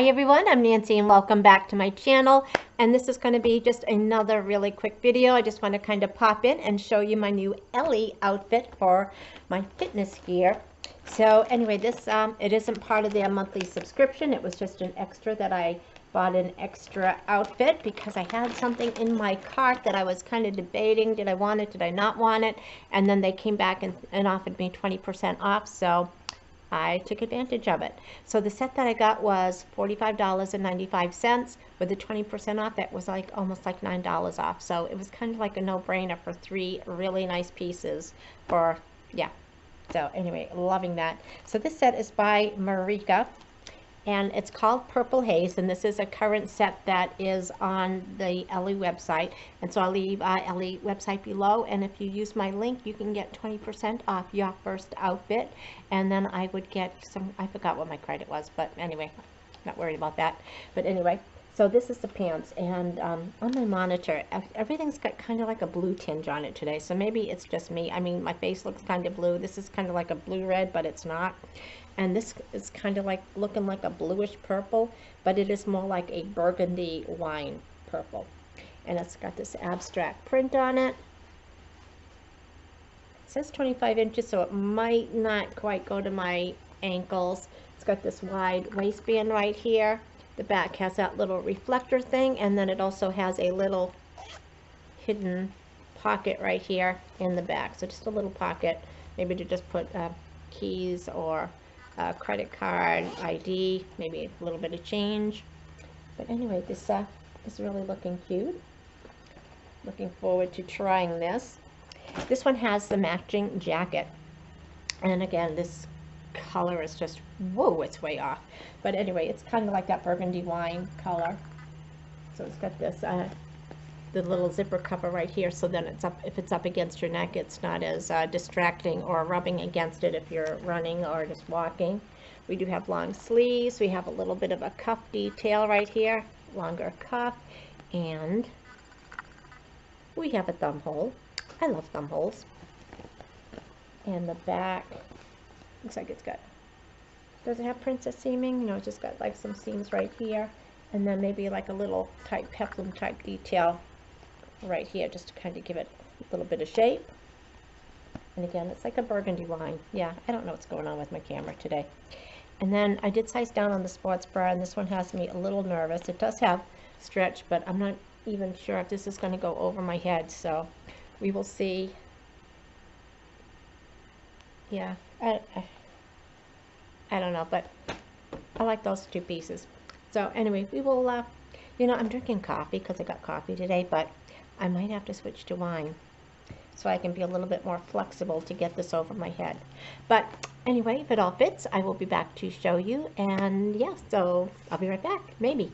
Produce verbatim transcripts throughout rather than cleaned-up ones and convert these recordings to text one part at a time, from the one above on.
Hi everyone, I'm Nancy and welcome back to my channel, and this is going to be just another really quick video. I just want to kind of pop in and show you my new Ellie outfit for my fitness gear. So anyway, this um it isn't part of their monthly subscription. It was just an extra that I bought, an extra outfit, because I had something in my cart that I was kind of debating, did I want it, did I not want it, and then they came back and, and offered me twenty percent off, so I took advantage of it. So the set that I got was forty-five dollars and ninety-five cents with the twenty percent off. That was like almost like nine dollars off. So it was kind of like a no-brainer for three really nice pieces for, yeah. So anyway, loving that. So this set is by Marika and it's called Purple Haze, and this is a current set that is on the Ellie website. And so I'll leave uh, Ellie website below, and if you use my link, you can get twenty percent off your first outfit, and then I would get some, I forgot what my credit was, but anyway, not worried about that. But anyway, so this is the pants, and um, on my monitor, everything's got kind of like a blue tinge on it today, so maybe it's just me. I mean, my face looks kind of blue. This is kind of like a blue-red, but it's not. And this is kind of like looking like a bluish purple, but it is more like a burgundy wine purple. And it's got this abstract print on it. It says twenty-five inches, so it might not quite go to my ankles. It's got this wide waistband right here. The back has that little reflector thing, and then it also has a little hidden pocket right here in the back. So just a little pocket, maybe to just put uh, keys or Uh, credit card, I D, maybe a little bit of change. But anyway, this uh, is really looking cute. Looking forward to trying this. This one has the matching jacket. And again, this color is just, whoa, it's way off. But anyway, it's kind of like that burgundy wine color. So it's got this, uh, the little zipper cover right here, so then it's up, if it's up against your neck, it's not as uh, distracting or rubbing against it if you're running or just walking. We do have long sleeves, we have a little bit of a cuff detail right here, longer cuff, and we have a thumb hole. I love thumb holes. And the back looks like it's got, does it have princess seaming? No, it's just got like some seams right here, and then maybe like a little tight peplum type detail right here, just to kind of give it a little bit of shape. And again, it's like a burgundy wine. Yeah, I don't know what's going on with my camera today. And then I did size down on the sports bra, and this one has me a little nervous. It does have stretch, but I'm not even sure if this is going to go over my head, so we will see. Yeah, I, I, I don't know, but I like those two pieces. So anyway, we will, uh, you know, I'm drinking coffee because I got coffee today, but I might have to switch to wine so I can be a little bit more flexible to get this over my head. But anyway, if it all fits, I will be back to show you. And yeah, so I'll be right back, maybe.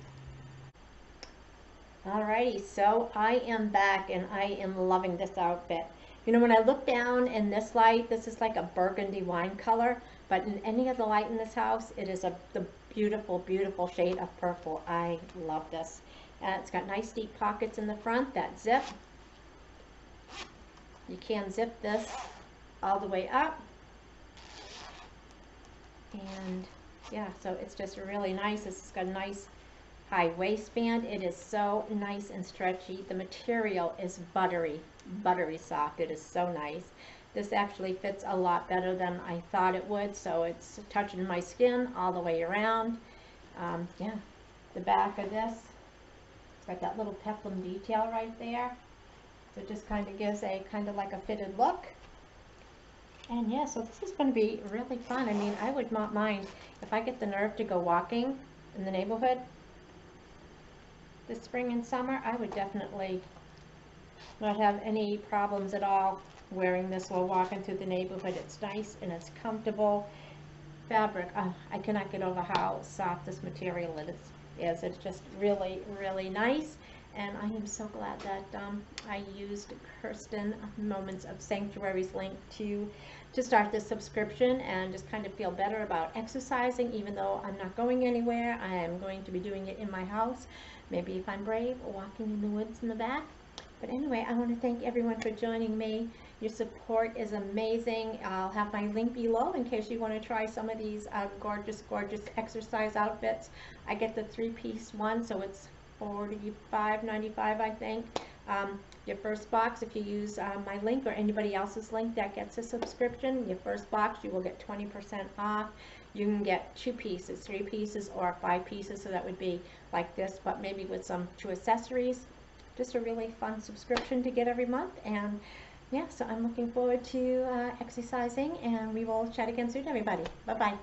Alrighty, so I am back and I am loving this outfit. You know, when I look down in this light, this is like a burgundy wine color, but in any of the light in this house, it is a the beautiful, beautiful shade of purple. I love this. Uh, it's got nice deep pockets in the front that zip. You can zip this all the way up. And yeah, so it's just really nice. It's got a nice high waistband. It is so nice and stretchy. The material is buttery, buttery soft. It is so nice. This actually fits a lot better than I thought it would, so it's touching my skin all the way around. Um, yeah, the back of this, it's got that little peplum detail right there. So it just kind of gives a kind of like a fitted look. And yeah, so this is going to be really fun. I mean, I would not mind if I get the nerve to go walking in the neighborhood this spring and summer. I would definitely not have any problems at all wearing this while walking through the neighborhood. It's nice and it's comfortable fabric. Uh, I cannot get over how soft this material is. It's just really, really nice. And I am so glad that um, I used Kirsten Moments of Sanctuary's link to, to start this subscription and just kind of feel better about exercising, even though I'm not going anywhere. I am going to be doing it in my house. Maybe if I'm brave, walking in the woods in the back. But anyway, I want to thank everyone for joining me. Your support is amazing. I'll have my link below in case you want to try some of these uh, gorgeous, gorgeous exercise outfits. I get the three-piece one, so it's forty-five ninety-five, I think. Um, your first box, if you use uh, my link or anybody else's link that gets a subscription, your first box, you will get twenty percent off. You can get two pieces, three pieces, or five pieces, so that would be like this, but maybe with some two accessories. Just a really fun subscription to get every month, and yeah, so I'm looking forward to uh, exercising, and we will chat again soon, everybody. Bye-bye.